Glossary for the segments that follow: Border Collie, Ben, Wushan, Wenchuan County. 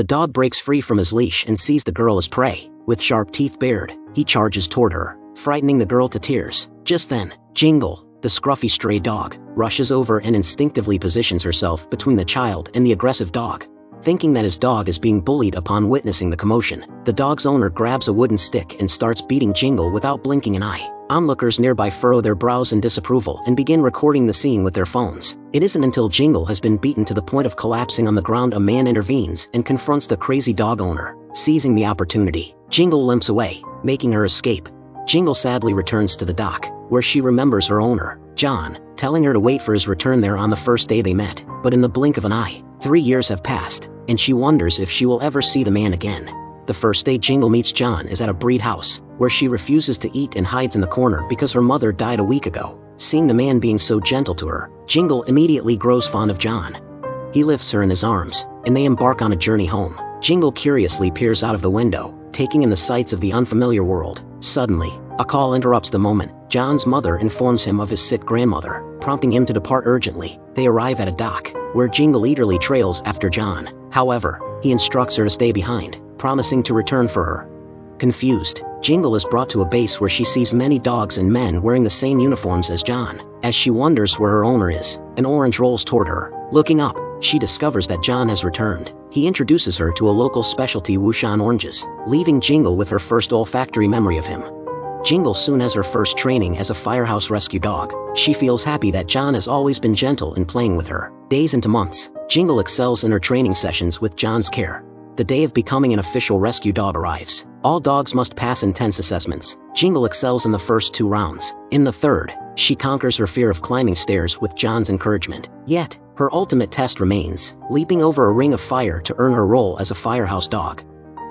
The dog breaks free from his leash and sees the girl as prey. With sharp teeth bared, he charges toward her, frightening the girl to tears. Just then, Jingle, the scruffy stray dog, rushes over and instinctively positions herself between the child and the aggressive dog. Thinking that his dog is being bullied upon witnessing the commotion, the dog's owner grabs a wooden stick and starts beating Jingle without blinking an eye. Onlookers nearby furrow their brows in disapproval and begin recording the scene with their phones. It isn't until Jingle has been beaten to the point of collapsing on the ground a man intervenes and confronts the crazy dog owner. Seizing the opportunity, Jingle limps away, making her escape. Jingle sadly returns to the dock, where she remembers her owner, John, telling her to wait for his return there on the first day they met. But in the blink of an eye, 3 years have passed, and she wonders if she will ever see the man again. The first day Jingle meets John is at a breed house, where she refuses to eat and hides in the corner because her mother died a week ago. Seeing the man being so gentle to her, Jingle immediately grows fond of John. He lifts her in his arms, and they embark on a journey home. Jingle curiously peers out of the window, taking in the sights of the unfamiliar world. Suddenly, a call interrupts the moment. John's mother informs him of his sick grandmother, prompting him to depart urgently. They arrive at a dock, where Jingle eagerly trails after John. However, he instructs her to stay behind, promising to return for her. Confused, Jingle is brought to a base where she sees many dogs and men wearing the same uniforms as John. As she wonders where her owner is, an orange rolls toward her. Looking up, she discovers that John has returned. He introduces her to a local specialty, Wushan oranges, leaving Jingle with her first olfactory memory of him. Jingle soon has her first training as a firehouse rescue dog. She feels happy that John has always been gentle in playing with her. Days into months, Jingle excels in her training sessions with John's care. The day of becoming an official rescue dog arrives. All dogs must pass intense assessments. Jingle excels in the first 2 rounds. In the third, she conquers her fear of climbing stairs with John's encouragement. Yet, her ultimate test remains, leaping over a ring of fire to earn her role as a firehouse dog.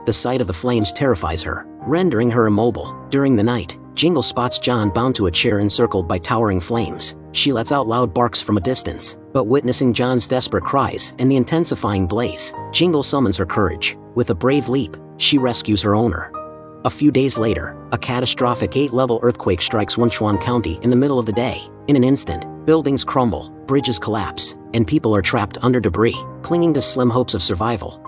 The sight of the flames terrifies her, rendering her immobile. During the night, Jingle spots John bound to a chair encircled by towering flames. She lets out loud barks from a distance, but witnessing John's desperate cries and the intensifying blaze, Jingle summons her courage. With a brave leap, she rescues her owner. A few days later, a catastrophic 8-level earthquake strikes Wenchuan County in the middle of the day. In an instant, buildings crumble, bridges collapse, and people are trapped under debris, clinging to slim hopes of survival.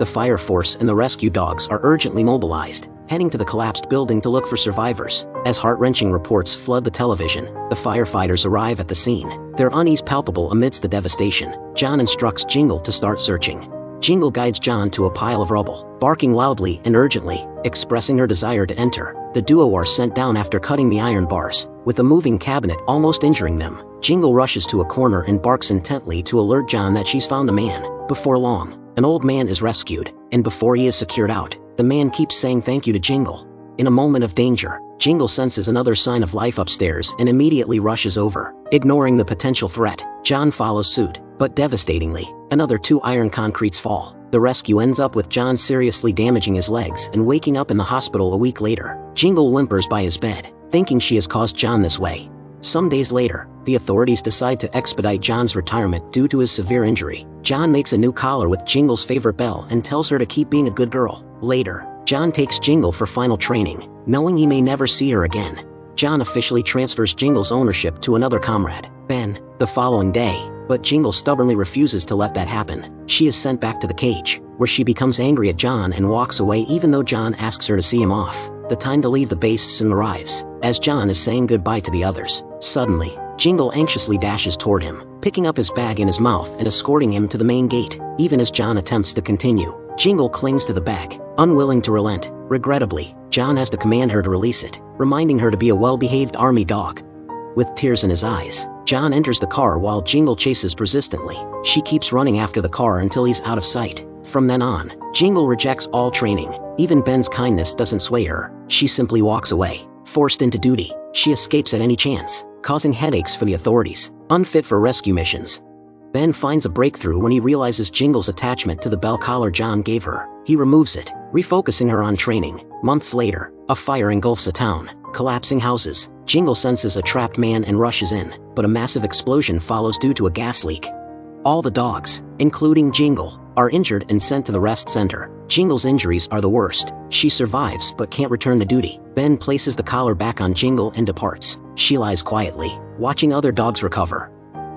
The fire force and the rescue dogs are urgently mobilized, heading to the collapsed building to look for survivors. As heart-wrenching reports flood the television, the firefighters arrive at the scene, their unease palpable amidst the devastation. John instructs Jingle to start searching. Jingle guides John to a pile of rubble, barking loudly and urgently, expressing her desire to enter. The duo are sent down after cutting the iron bars, with a moving cabinet almost injuring them. Jingle rushes to a corner and barks intently to alert John that she's found a man. Before long, an old man is rescued, and before he is secured out, the man keeps saying thank you to Jingle. In a moment of danger, Jingle senses another sign of life upstairs and immediately rushes over. Ignoring the potential threat, John follows suit, but devastatingly, another 2 iron concretes fall. The rescue ends up with John seriously damaging his legs and waking up in the hospital a week later. Jingle whimpers by his bed, thinking she has caused John this way. Some days later, the authorities decide to expedite John's retirement due to his severe injury. John makes a new collar with Jingle's favorite bell and tells her to keep being a good girl. Later, John takes Jingle for final training, knowing he may never see her again. John officially transfers Jingle's ownership to another comrade, Ben, the following day, but Jingle stubbornly refuses to let that happen. She is sent back to the cage, where she becomes angry at John and walks away even though John asks her to see him off. The time to leave the base soon arrives, as John is saying goodbye to the others. Suddenly, Jingle anxiously dashes toward him, picking up his bag in his mouth and escorting him to the main gate. Even as John attempts to continue, Jingle clings to the bag, unwilling to relent. Regrettably, John has to command her to release it, reminding her to be a well-behaved army dog. With tears in his eyes, John enters the car while Jingle chases persistently. She keeps running after the car until he's out of sight. From then on, Jingle rejects all training. Even Ben's kindness doesn't sway her. She simply walks away. Forced into duty, she escapes at any chance, causing headaches for the authorities, unfit for rescue missions. Ben finds a breakthrough when he realizes Jingle's attachment to the bell collar John gave her. He removes it, refocusing her on training. Months later, a fire engulfs a town, collapsing houses. Jingle senses a trapped man and rushes in, but a massive explosion follows due to a gas leak. All the dogs, including Jingle, are injured and sent to the rest center. Jingle's injuries are the worst. She survives but can't return to duty. Ben places the collar back on Jingle and departs. She lies quietly, watching other dogs recover.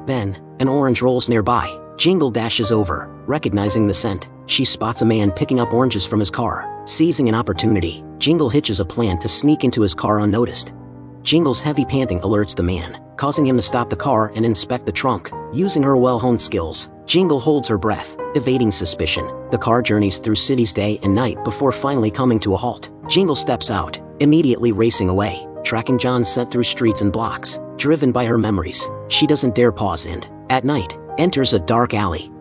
Then, an orange rolls nearby. Jingle dashes over, recognizing the scent. she spots a man picking up oranges from his car. Seizing an opportunity, Jingle hitches a plan to sneak into his car unnoticed. Jingle's heavy panting alerts the man, causing him to stop the car and inspect the trunk. Using her well-honed skills, Jingle holds her breath, evading suspicion. The car journeys through cities day and night before finally coming to a halt. Jingle steps out, immediately racing away, tracking John's scent through streets and blocks. Driven by her memories, she doesn't dare pause and, at night, enters a dark alley.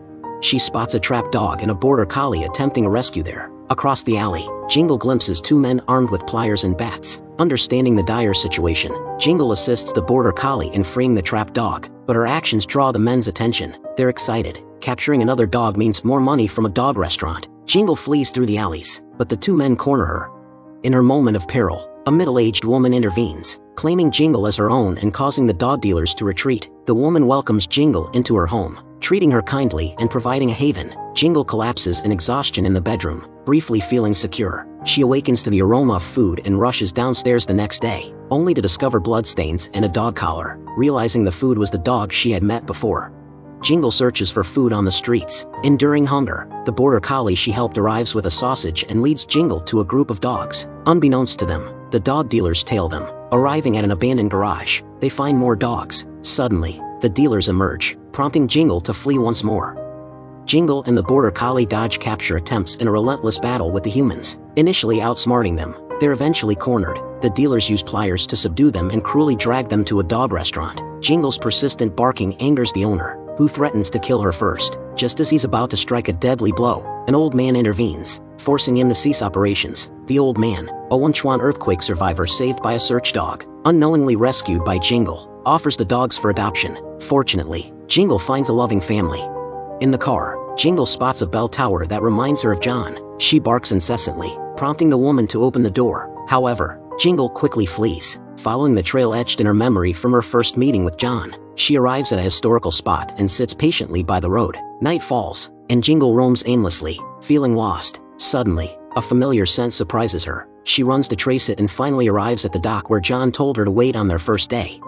She spots a trapped dog and a border collie attempting a rescue there. Across the alley, Jingle glimpses two men armed with pliers and bats. Understanding the dire situation, Jingle assists the border collie in freeing the trapped dog, but her actions draw the men's attention. They're excited. Capturing another dog means more money from a dog restaurant. Jingle flees through the alleys, but the two men corner her. In her moment of peril, a middle-aged woman intervenes, claiming Jingle as her own and causing the dog dealers to retreat. The woman welcomes Jingle into her home, treating her kindly and providing a haven. Jingle collapses in exhaustion in the bedroom, briefly feeling secure. She awakens to the aroma of food and rushes downstairs the next day, only to discover bloodstains and a dog collar. Realizing the food was the dog she had met before, Jingle searches for food on the streets. Enduring hunger, the border collie she helped arrives with a sausage and leads Jingle to a group of dogs. Unbeknownst to them, the dog dealers tail them. Arriving at an abandoned garage, they find more dogs. Suddenly, the dealers emerge, prompting Jingle to flee once more. Jingle and the border collie dodge capture attempts in a relentless battle with the humans. Initially outsmarting them, they're eventually cornered. The dealers use pliers to subdue them and cruelly drag them to a dog restaurant. Jingle's persistent barking angers the owner, who threatens to kill her first. Just as he's about to strike a deadly blow, an old man intervenes, forcing him to cease operations. The old man, a Wenchuan earthquake survivor saved by a search dog, unknowingly rescued by Jingle, offers the dogs for adoption. Fortunately, Jingle finds a loving family. In the car, Jingle spots a bell tower that reminds her of John. She barks incessantly, prompting the woman to open the door. However, Jingle quickly flees, following the trail etched in her memory from her first meeting with John. She arrives at a historical spot and sits patiently by the road. Night falls, and Jingle roams aimlessly, feeling lost. Suddenly, a familiar scent surprises her. She runs to trace it and finally arrives at the dock where John told her to wait on their first day.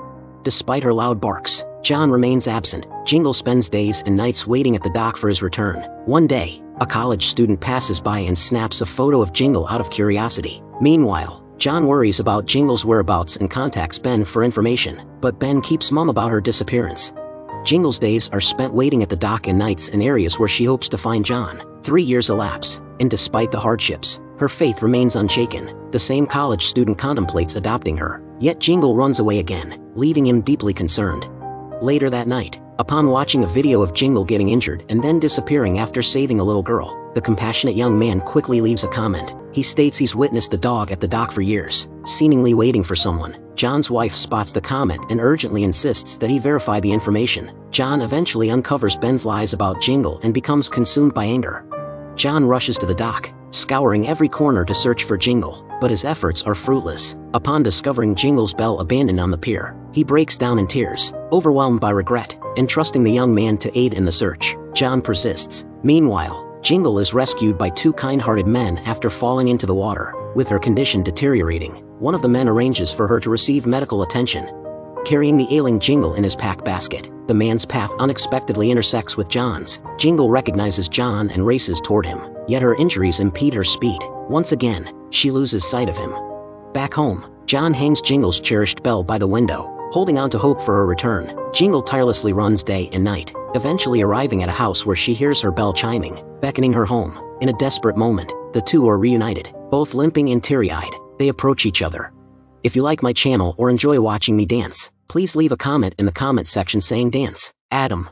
Despite her loud barks, John remains absent. Jingle spends days and nights waiting at the dock for his return. One day, a college student passes by and snaps a photo of Jingle out of curiosity. Meanwhile, John worries about Jingle's whereabouts and contacts Ben for information, but Ben keeps mum about her disappearance. Jingle's days are spent waiting at the dock and nights in areas where she hopes to find John. 3 years elapse, and despite the hardships, her faith remains unshaken. The same college student contemplates adopting her, yet Jingle runs away again, leaving him deeply concerned. Later that night, upon watching a video of Jingle getting injured and then disappearing after saving a little girl, the compassionate young man quickly leaves a comment. He states he's witnessed the dog at the dock for years, seemingly waiting for someone. John's wife spots the comment and urgently insists that he verify the information. John eventually uncovers Ben's lies about Jingle and becomes consumed by anger. John rushes to the dock, scouring every corner to search for Jingle, but his efforts are fruitless. Upon discovering Jingle's bell abandoned on the pier, he breaks down in tears, overwhelmed by regret, entrusting the young man to aid in the search. John persists. Meanwhile, Jingle is rescued by two kind-hearted men after falling into the water. With her condition deteriorating, one of the men arranges for her to receive medical attention. Carrying the ailing Jingle in his pack basket, the man's path unexpectedly intersects with John's. Jingle recognizes John and races toward him, yet her injuries impede her speed. Once again, she loses sight of him. Back home, John hangs Jingle's cherished bell by the window, holding on to hope for her return. Jingle tirelessly runs day and night, eventually arriving at a house where she hears her bell chiming, beckoning her home. In a desperate moment, the two are reunited, both limping and teary-eyed. They approach each other. If you like my channel or enjoy watching me dance, please leave a comment in the comment section saying dance. Adam.